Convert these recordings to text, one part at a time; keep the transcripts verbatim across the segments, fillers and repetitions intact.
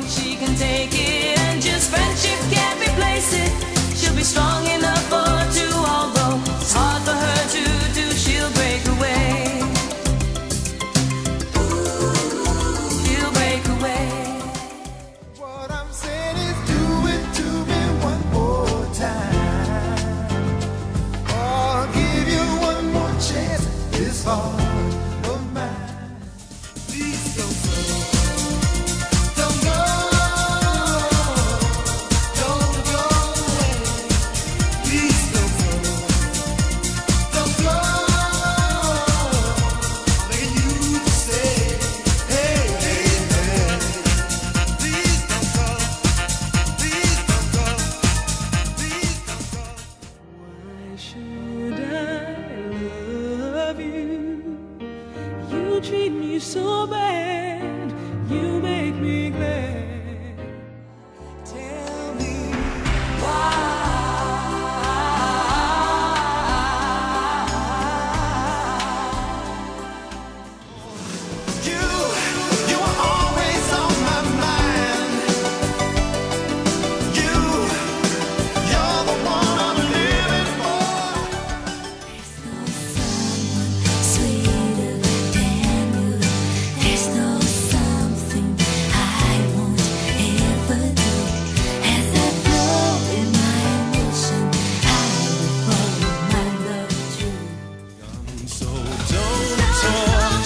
think she can take it, and just friendship can't replace it. She'll be strong enough for two, although it's hard for her to do. She'll break away. She'll break away. What I'm saying is, do it to me one more time. I'll give you one more chance. This fall. Treat me so bad, you make me glad. Tell me why. You, you were always on my mind. You, you're the one I'm living for. There's no someone sweeter.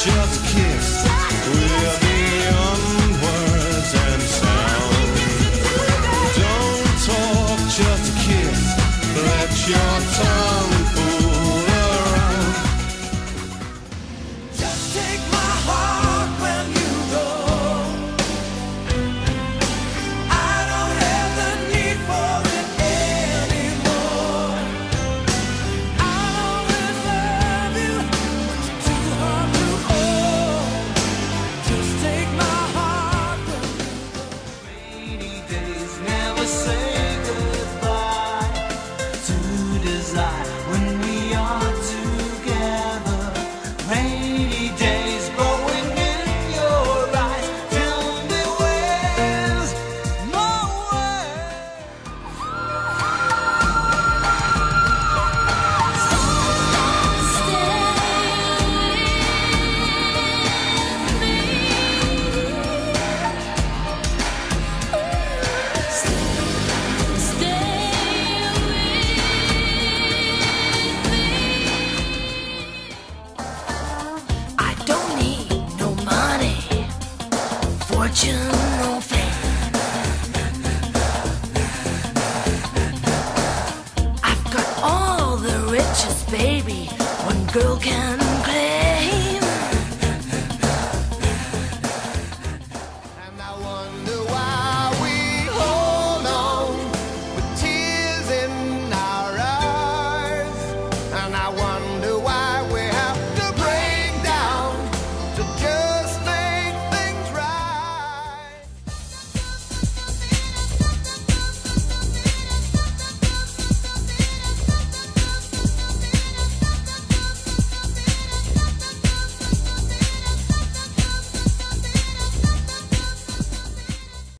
Just kiss with beyond words and sound. Don't talk, just kiss. Let your tongue fool around. Just take my heart when you go. I don't have the need for it anymore. I always love you, but you're too hard to. When we are together, rainy days growing in your eyes. Tell me where's my way. Stay with me. Fortune or fame, I've got all the riches, baby, one girl can